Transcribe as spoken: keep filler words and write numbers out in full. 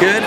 Good.